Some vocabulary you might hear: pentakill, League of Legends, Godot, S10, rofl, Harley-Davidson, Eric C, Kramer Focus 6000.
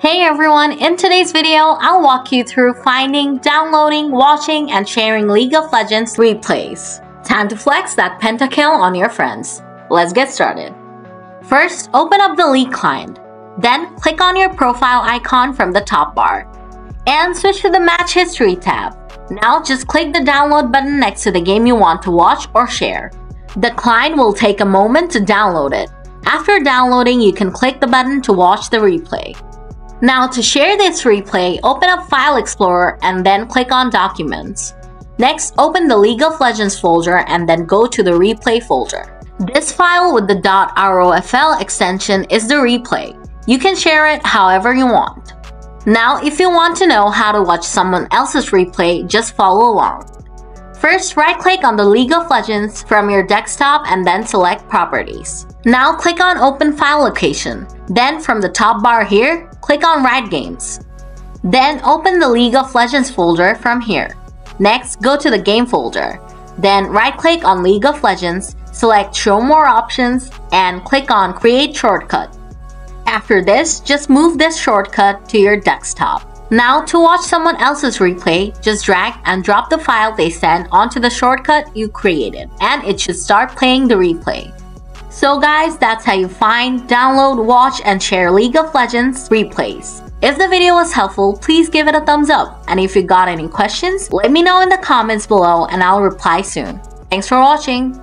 Hey everyone, in today's video, I'll walk you through finding, downloading, watching, and sharing League of Legends replays. Time to flex that pentakill on your friends. Let's get started. First, open up the League client. Then, click on your profile icon from the top bar. And switch to the Match History tab. Now, just click the download button next to the game you want to watch or share. The client will take a moment to download it. After downloading, you can click the button to watch the replay. Now, to share this replay, open up File Explorer and then click on Documents. Next, open the League of Legends folder and then go to the Replay folder. This file with the .rofl extension is the replay. You can share it however you want. Now, if you want to know how to watch someone else's replay, just follow along. First, right-click on the League of Legends from your desktop and then select Properties. Now, click on Open File Location. Then, from the top bar here, click on Write Games. Then, open the League of Legends folder from here. Next, go to the Game folder. Then, right-click on League of Legends, select Show More Options, and click on Create Shortcut. After this, just move this shortcut to your desktop. Now, to watch someone else's replay, just drag and drop the file they sent onto the shortcut you created, and it should start playing the replay. So guys, that's how you find, download, watch, and share League of Legends replays. If the video was helpful, please give it a thumbs up, and if you got any questions, let me know in the comments below and I'll reply soon. Thanks for watching!